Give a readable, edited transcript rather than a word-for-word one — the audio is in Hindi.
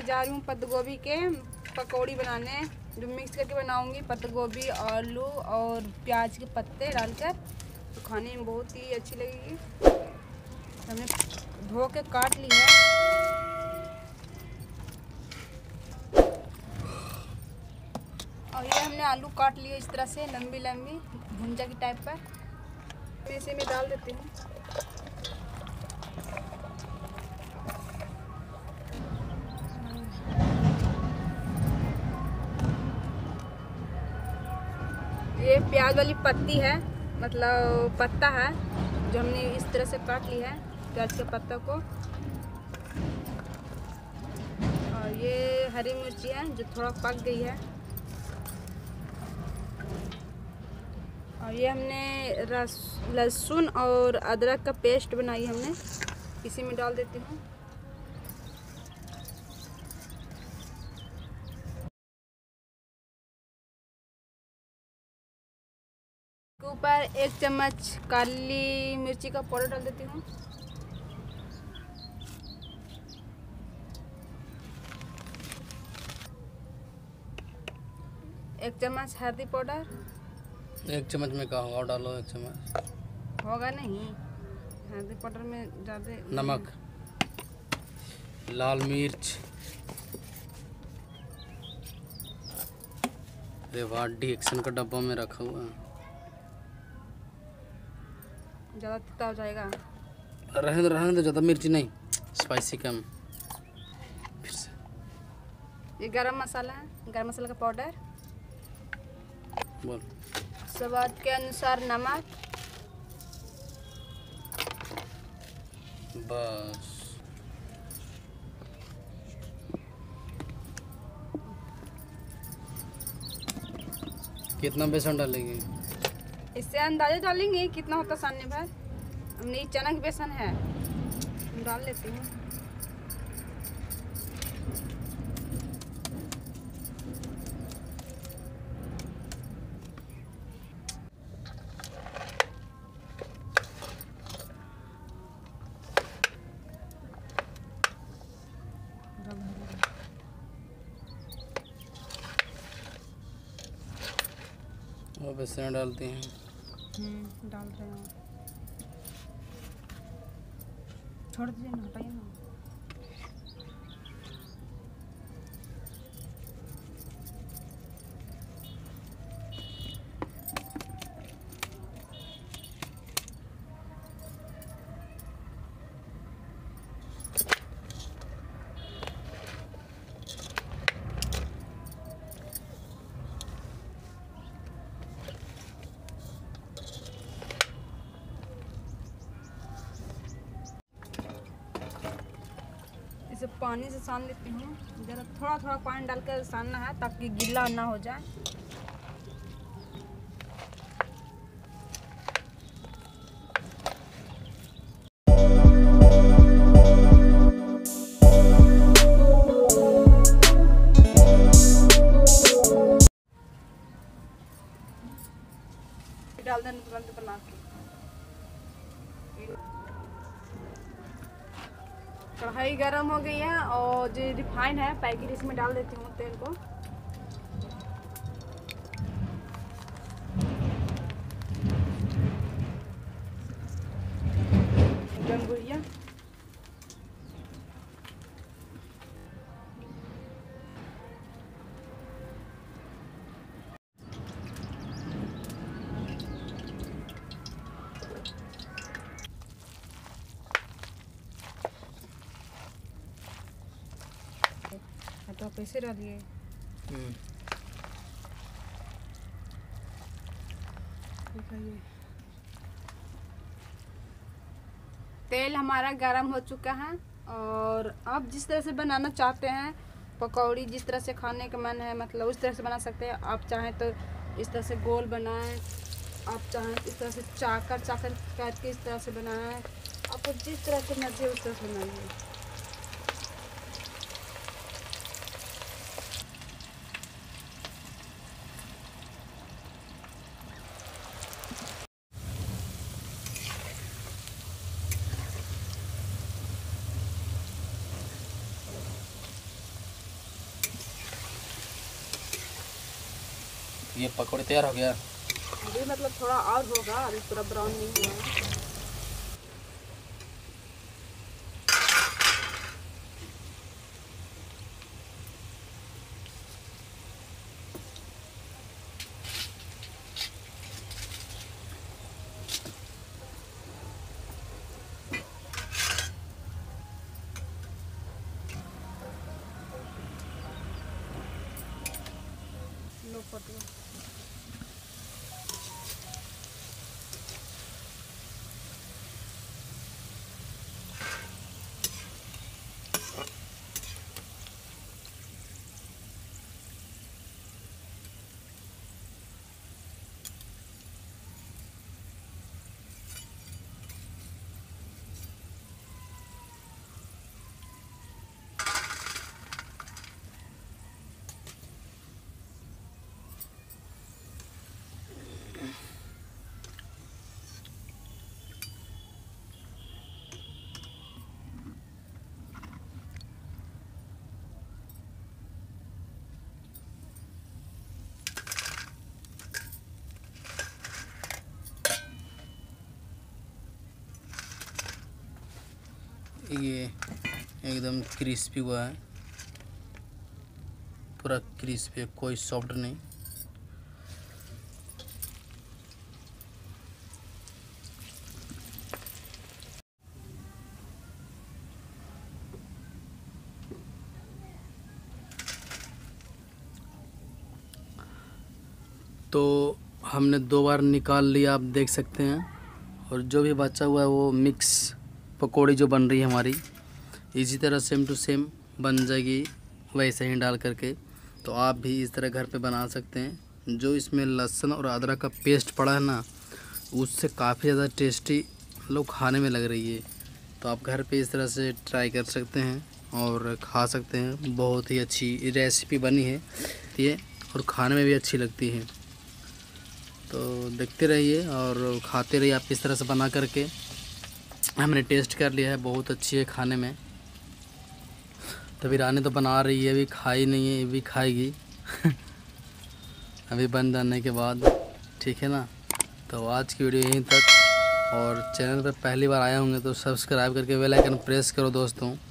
मैं जा रही हूँ पत्ता गोभी के पकौड़ी बनाने, जो मिक्स करके बनाऊंगी पत्ता गोभी आलू और प्याज के पत्ते डालकर, तो खाने में बहुत ही अच्छी लगेगी। हमने धो के काट ली है। और ये हमने आलू काट लिए इस तरह से लंबी लंबी भुंजा की टाइप पर। मैं इसे में डाल देती हूँ। ये प्याज वाली पत्ती है, मतलब पत्ता है जो हमने इस तरह से काट ली है प्याज के पत्ता को। और ये हरी मिर्ची है जो थोड़ा पक गई है। और ये हमने लहसुन और अदरक का पेस्ट बनाई हमने, इसी में डाल देती हूँ। के ऊपर 1 चम्मच काली मिर्ची का पाउडर डाल देती हूँ। एक चम्मच हल्दी पाउडर, 1 चम्मच में कहा होगा डालो, 1 चम्मच होगा नहीं, हल्दी पाउडर में ज़्यादा। नमक, लाल मिर्च, रेवाड़ी एक्शन का डब्बा में रखा हुआ है, ज़्यादा तीता हो जाएगा, रहने दो ज़्यादा मिर्ची नहीं, स्पाइसी कम। फिर से ये गरम मसाला का पाउडर, बोल स्वाद के अनुसार नमक, बस। कितना बेसन डालेंगे? इससे अंदाजा डालेंगे कितना होता सामने भर। हमने चनक बेसन है, हम डाल लेते हैं। और बेसन डालते हैं, डाल रहे हैं, छोड़ दीजिए ना, हटाइए ना। पानी से सान लेती हूँ, ज़रा थोड़ा थोड़ा पानी डालकर सानना है ताकि गीला ना हो जाए। डाल देना तुरंत बना के। कढ़ाई गरम हो गई है और जो रिफाइन है पैकेट, इसमें डाल देती हूँ तेल को। गंगुरिया तो कैसे डालिए? तेल हमारा गरम हो चुका है। और आप जिस तरह से बनाना चाहते हैं पकौड़ी, जिस तरह से खाने का मन है मतलब उस तरह से बना सकते हैं। आप चाहें तो इस तरह से गोल बनाएं, आप चाहें तो इस तरह से चाकर करके इस तरह से बनाएं, आपको जिस तरह की मर्जी उस तरह से बनाइए। ये पकौड़े तैयार हो गया। ये मतलब थोड़ा और होगा, अभी पूरा ब्राउन नहीं हुआ है। ये एकदम क्रिस्पी हुआ है, पूरा क्रिस्पी है, कोई सॉफ्ट नहीं। तो हमने 2 बार निकाल लिया, आप देख सकते हैं। और जो भी बचा हुआ है वो मिक्स पकौड़ी जो बन रही है हमारी, इसी तरह सेम टू सेम बन जाएगी, वैसे ही डाल करके। तो आप भी इस तरह घर पे बना सकते हैं। जो इसमें लहसुन और अदरक का पेस्ट पड़ा है ना, उससे काफ़ी ज़्यादा टेस्टी लोग खाने में लग रही है। तो आप घर पे इस तरह से ट्राई कर सकते हैं और खा सकते हैं। बहुत ही अच्छी रेसिपी बनी है ये, और खाने में भी अच्छी लगती है। तो देखते रहिए और खाते रहिए। आप इस तरह से बना करके हमने टेस्ट कर लिया है, बहुत अच्छी है खाने में। तो फिर रानी तो बना रही है, अभी खाई नहीं है, ये भी खाएगी अभी बंद आने के बाद, ठीक है ना। तो आज की वीडियो यहीं तक। और चैनल पर पहली बार आए होंगे तो सब्सक्राइब करके बेल आइकन प्रेस करो दोस्तों।